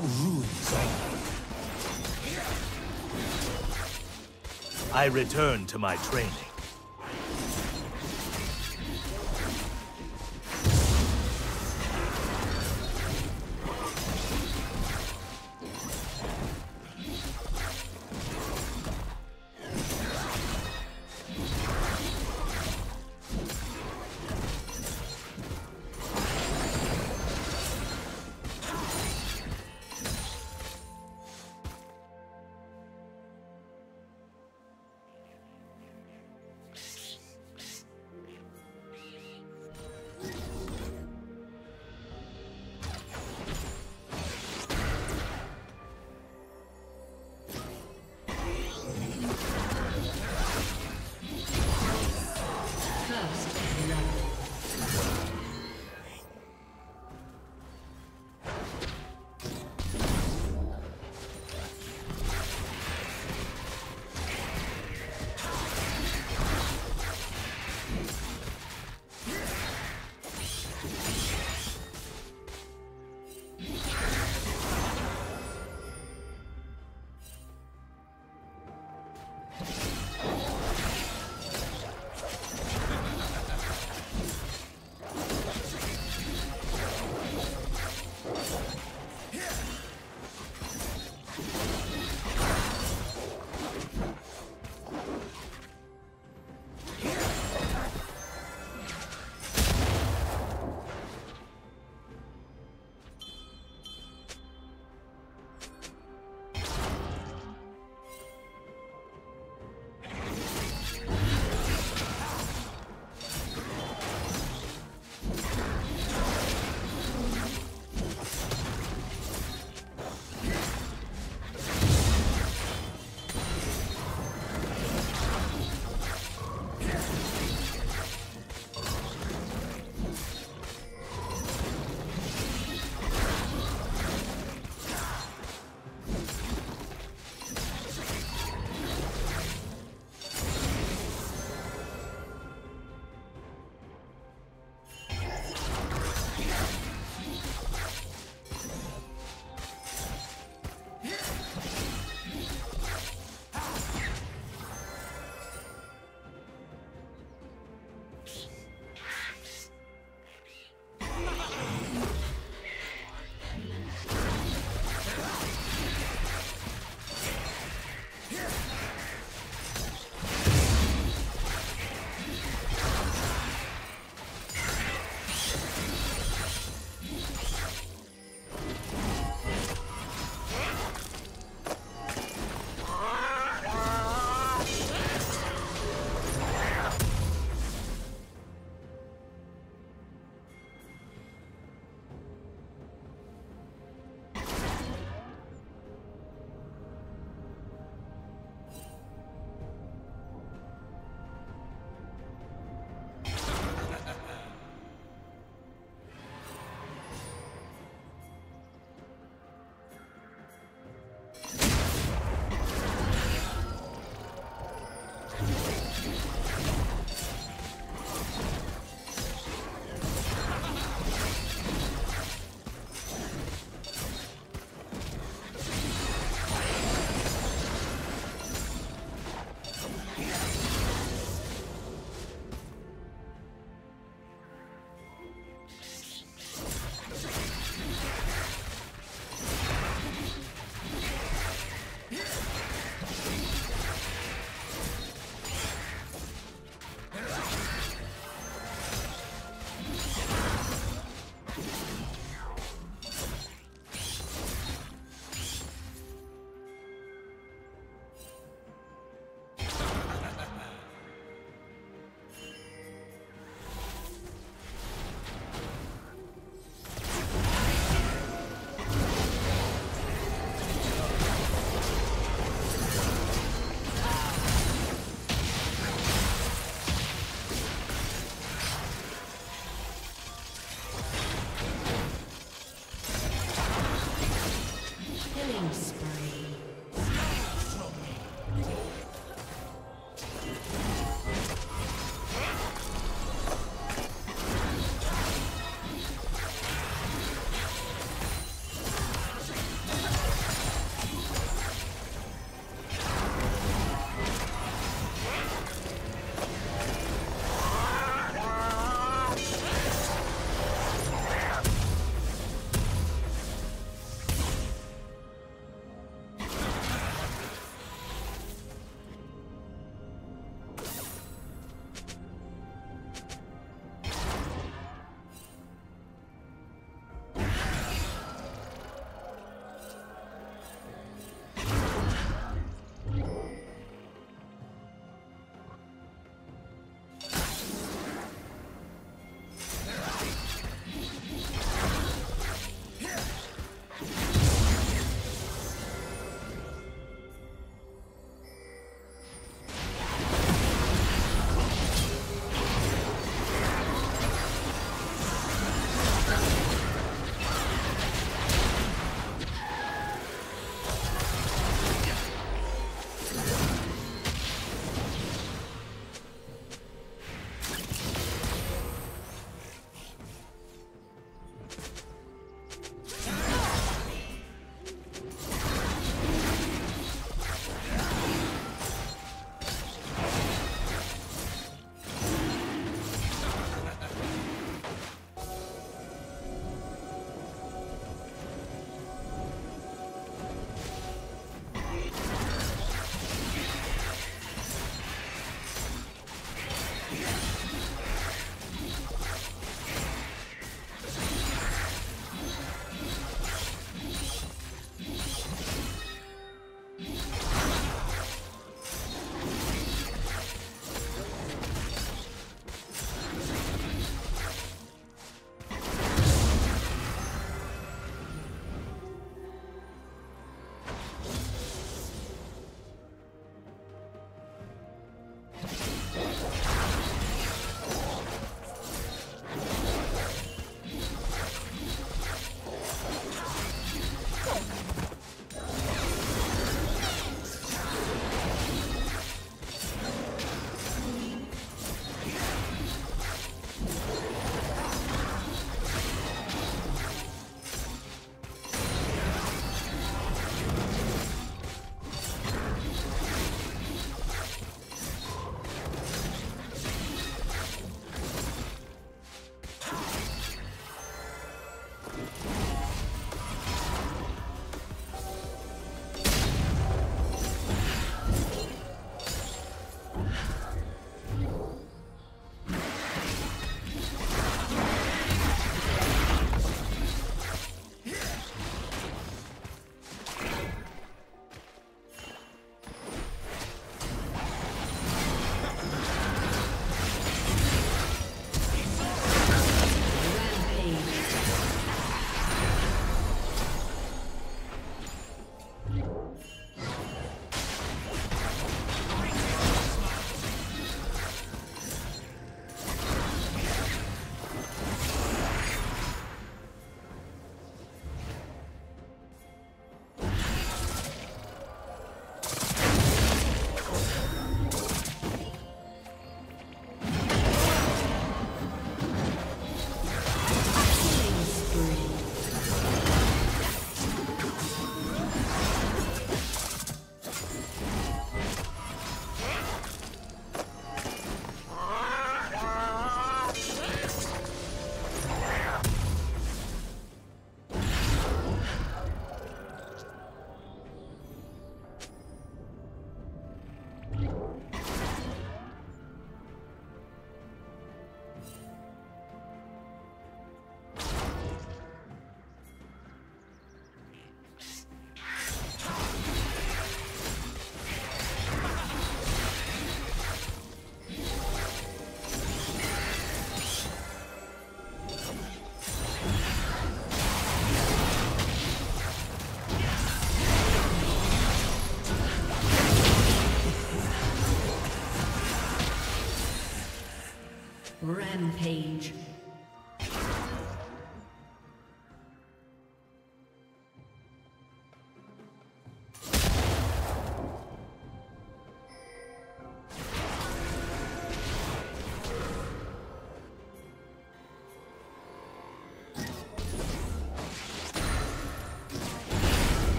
who ruins all. I return to my training.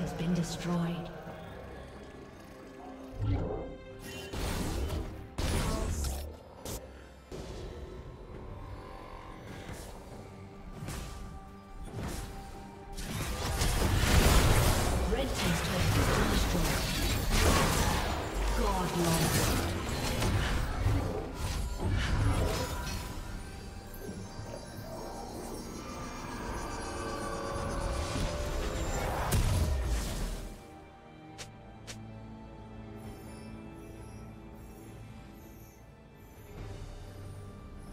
Has been destroyed. Red team's turret has been destroyed.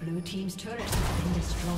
Blue team's turrets have been destroyed.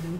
Blue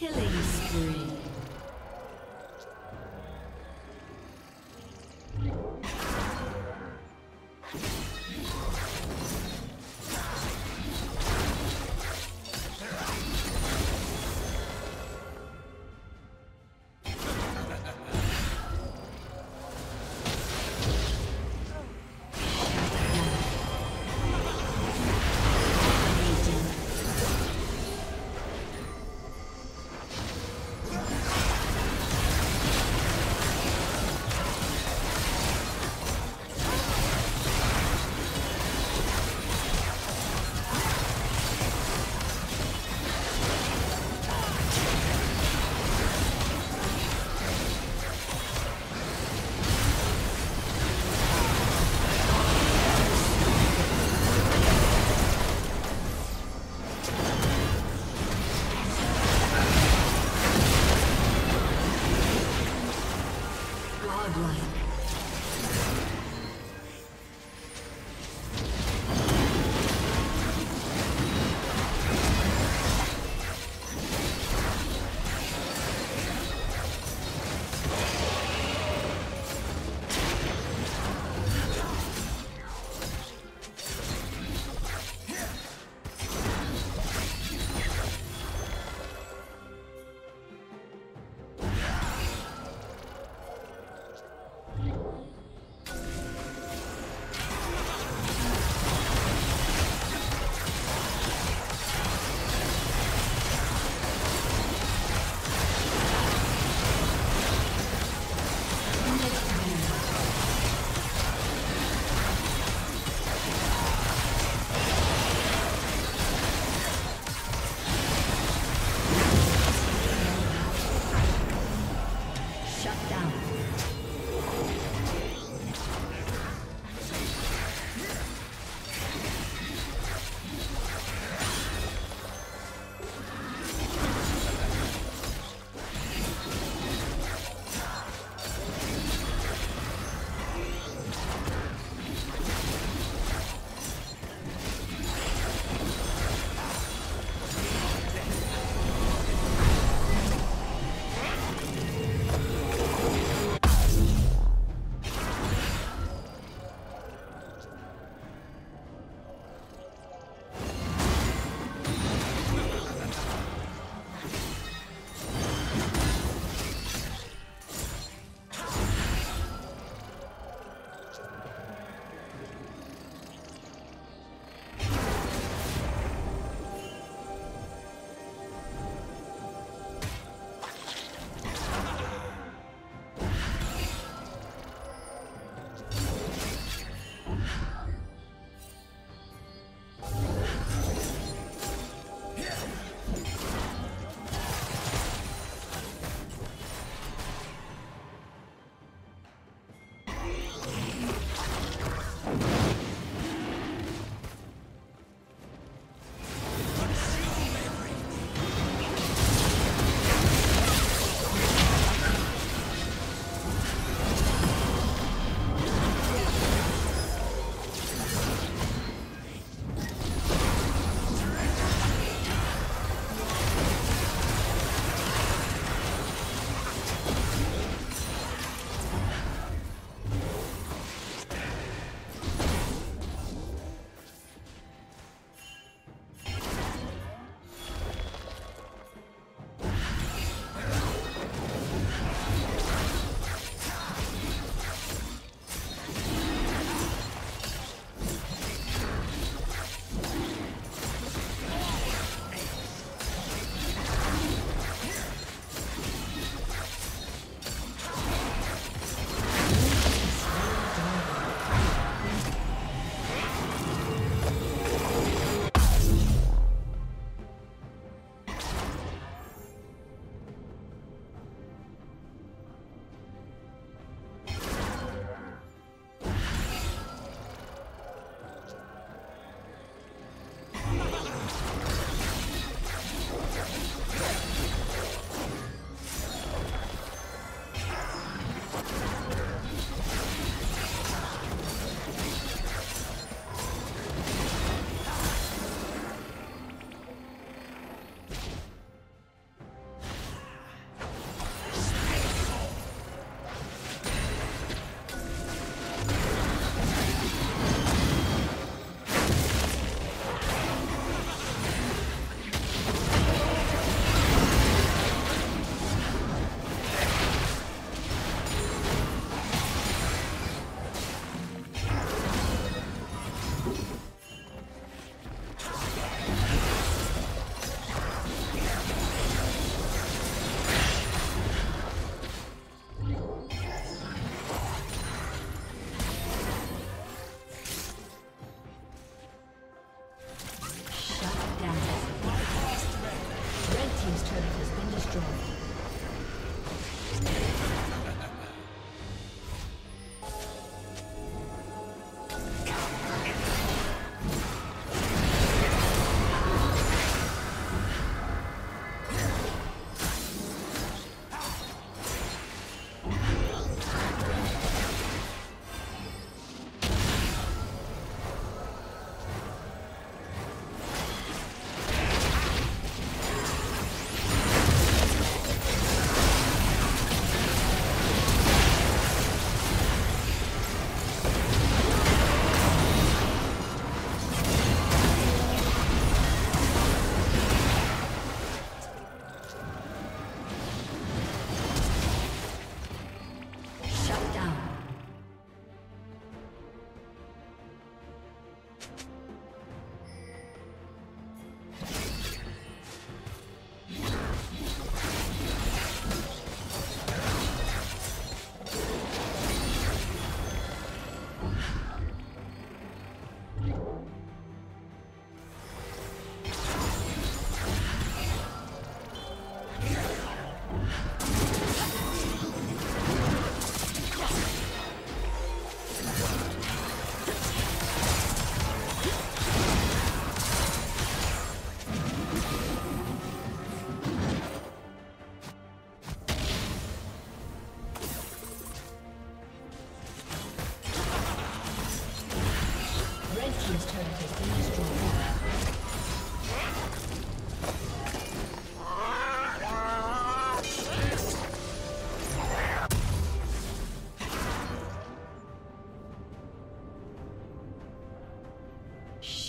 Killing spree.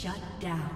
Shut down.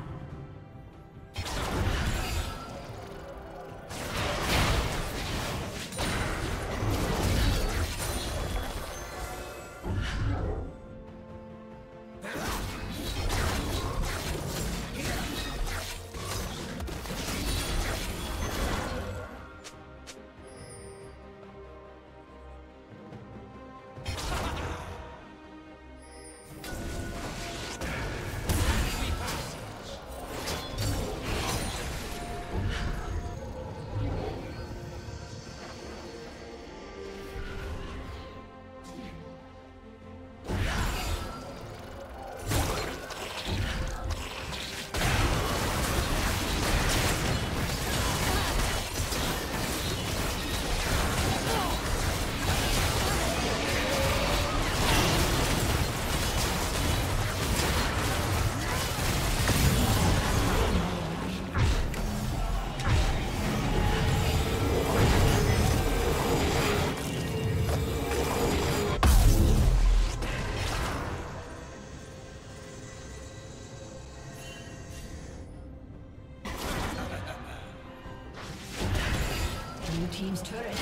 Team's turret has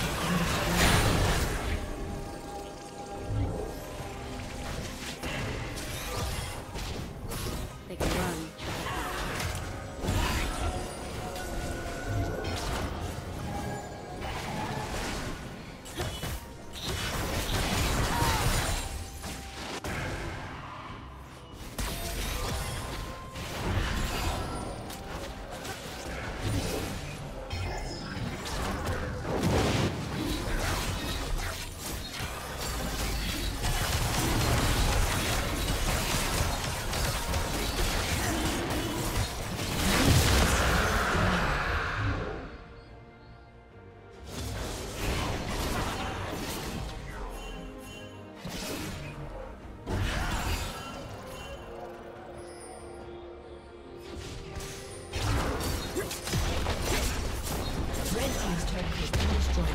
been destroyed.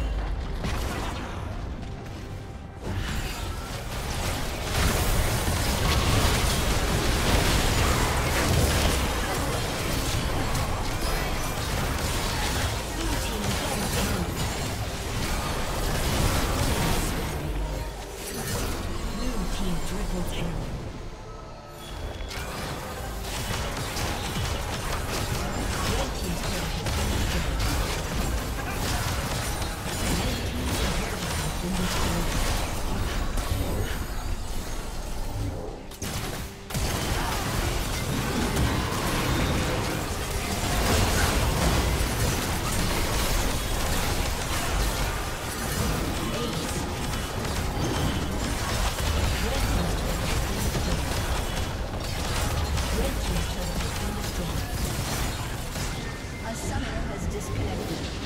Summoner has disconnected.